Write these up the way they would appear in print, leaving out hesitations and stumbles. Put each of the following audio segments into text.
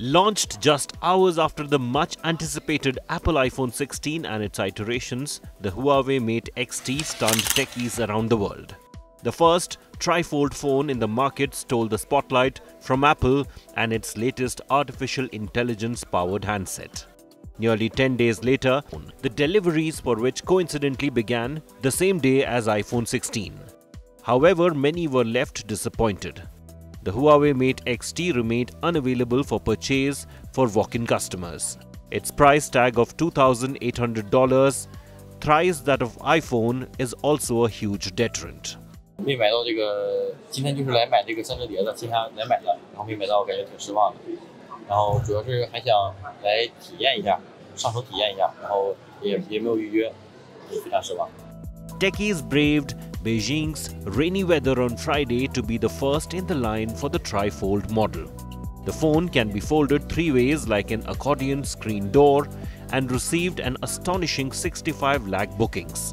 Launched just hours after the much-anticipated Apple iPhone 16 and its iterations, the Huawei Mate XT stunned techies around the world. The first trifold phone in the market stole the spotlight from Apple and its latest artificial intelligence-powered handset. Nearly 10 days later, the deliveries for which coincidentally began the same day as iPhone 16. However, many were left disappointed. The Huawei Mate XT remained unavailable for purchase for walk-in customers. Its price tag of $2,800, thrice that of iPhone, is also a huge deterrent. 没买到这个，今天就是来买这个三折叠的，线下来买的，然后没买到，感觉挺失望的。然后主要是还想来体验一下，上手体验一下，然后也没有预约，也非常失望。Techies braved Beijing's rainy weather on Friday to be the first in the line for the trifold model. The phone can be folded three ways like an accordion screen door and received an astonishing 65 lakh bookings.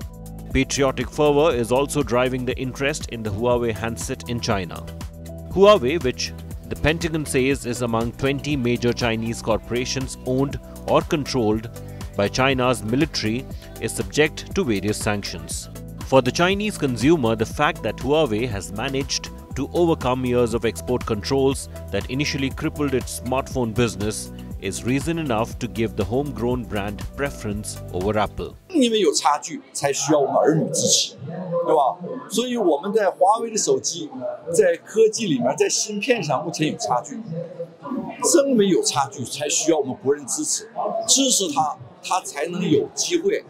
Patriotic fervor is also driving the interest in the Huawei handset in China. Huawei, which the Pentagon says is among 20 major Chinese corporations owned or controlled by China's military, is subject to various sanctions. For the Chinese consumer, the fact that Huawei has managed to overcome years of export controls that initially crippled its smartphone business is reason enough to give the homegrown brand preference over Apple. 因为有差距，才需要我们儿女支持，对吧？所以我们在华为的手机，在科技里面，在芯片上目前有差距，正因为有差距，才需要我们国人支持，支持它，它才能有机会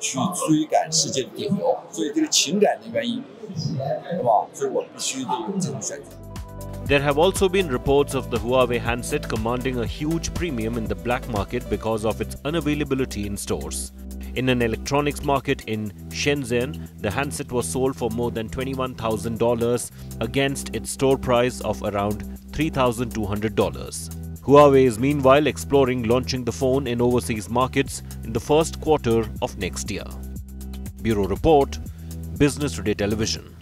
去追赶世界的顶流。所以这个情感的原因，对吧？所以我们必须得有这种选择。 There have also been reports of the Huawei handset commanding a huge premium in the black market because of its unavailability in stores. In an electronics market in Shenzhen, the handset was sold for more than $21,000 against its store price of around $3,200. Huawei is meanwhile exploring launching the phone in overseas markets in the first quarter of next year. Bureau Report, Business Today Television.